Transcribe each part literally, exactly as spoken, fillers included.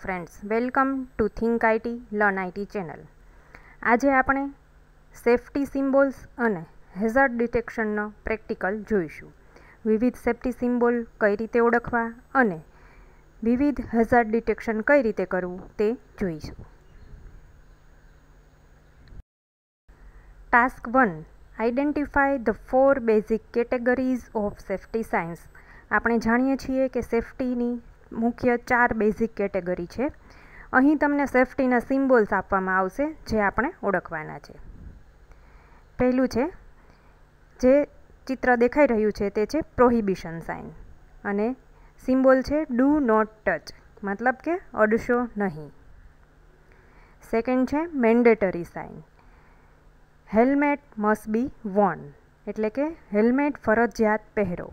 Friends welcome to ThinkIT LearnIT channel. आज आप safety सीम्बॉल्स और हेजार्ड डिटेक्शन प्रेक्टिकल जोईशु। विविध सेफ्टी सीम्बॉल कई रीते ओळखवा अने विविध हेजार्ड डिटेक्शन कई रीते करवू ते जोईशु। Task one identify the four basic categories of safety signs. आपणे जाणीए छीए के सेफ्टीनी मुख्य चार बेसिक कैटेगरी है। अहीं तमने सेफ्टीना सीम्बॉल्स आपवामां आवशे जे आपणे ओळखवाना छे। पहेलुं छे जे चित्र देखाई रह्युं छे ते छे प्रोहिबिशन साइन अने सीम्बॉल छे डू नॉट टच, मतलब के अडशो नहीं। सेकेंड छे mandatory sign, helmet must be worn, एटले के हेलमेट फरजियात पहेरो।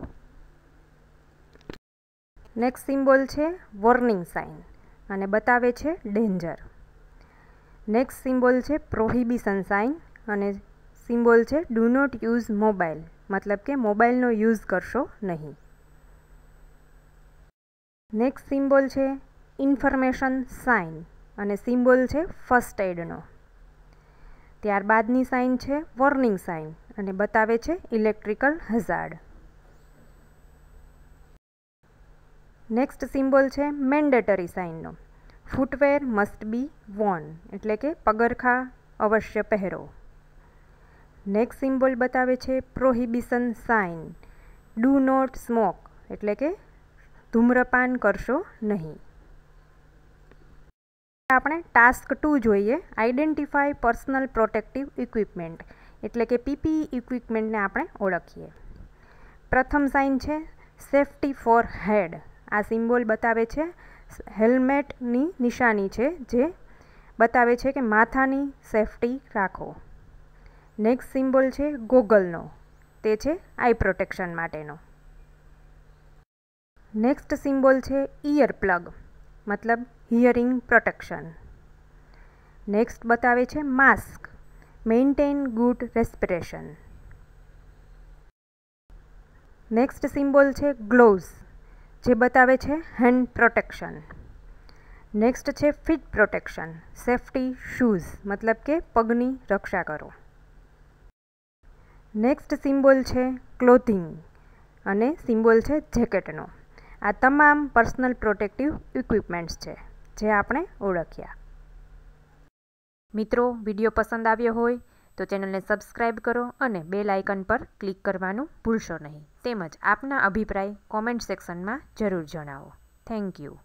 नेक्स्ट सीम्बॉल है वॉर्निंग साइन अने बतावे छे डेन्जर। नेक्स्ट सीम्बॉल है प्रोहिबिशन साइन अने सीम्बॉल है डू नॉट यूज मोबाइल, मतलब के मोबाइल नो यूज करशो नहीं। नेक्स्ट सीम्बॉल है इन्फॉर्मेशन साइन अने सीम्बॉल है फर्स्ट एड नो। त्यारबादनी साइन है वॉर्निंग साइन अने बतावे छे इलेक्ट्रिकल हजार्ड। नेक्स्ट सीम्बॉल है मेन्डेटरी साइनों फूटवेर मस्ट बी वॉर्न, एटले के पगरखा अवश्य पहेरो। नेक्स्ट सीम्बॉल बतावे छे prohibition sign do not smoke, एटले के धूम्रपान करशो नहीं। आपणे टास्क टू जोईए आइडेंटिफाई पर्सनल प्रोटेक्टिव इक्विपमेंट, एटले के पीपीई इक्विपमेंट ने आपणे ओळखीए। प्रथम साइन है सेफ्टी फॉर हेड। आ सीम्बॉल बतावे छे हेलमेट नी निशानी छे जे बतावे छे के माथानी सेफ्टी राखो। नेक्स्ट सीम्बॉल छे गोगल नो, ते छे आई प्रोटेक्शन माटेनो। नेक्स्ट सीम्बॉल छे ईयर प्लग, मतलब हियरिंग प्रोटेक्शन। नेक्स्ट बतावे छे mask, maintain good respiration. Next symbol छे ग्लोव्स जे बतावे छे हैंड प्रोटेक्शन। नेक्स्ट छे फीट प्रोटेक्शन, सेफ्टी शूज, मतलब के पगनी रक्षा करो। नेक्स्ट सीम्बॉल छे क्लोथिंग अने सीम्बॉल छे जेकेटनो। आ तमाम पर्सनल प्रोटेक्टिव इक्विपमेंट्स छे जे आपणे ओळख्या। मित्रों विडियो पसंद आव्यो होय तो चैनल ने सब्सक्राइब करो और बेल आइकन पर क्लिक करवानू भूलशो नहीं। તેમજ આપના અભિપ્રાય કોમેન્ટ સેક્શનમાં જરૂર જણાવો. Thank you.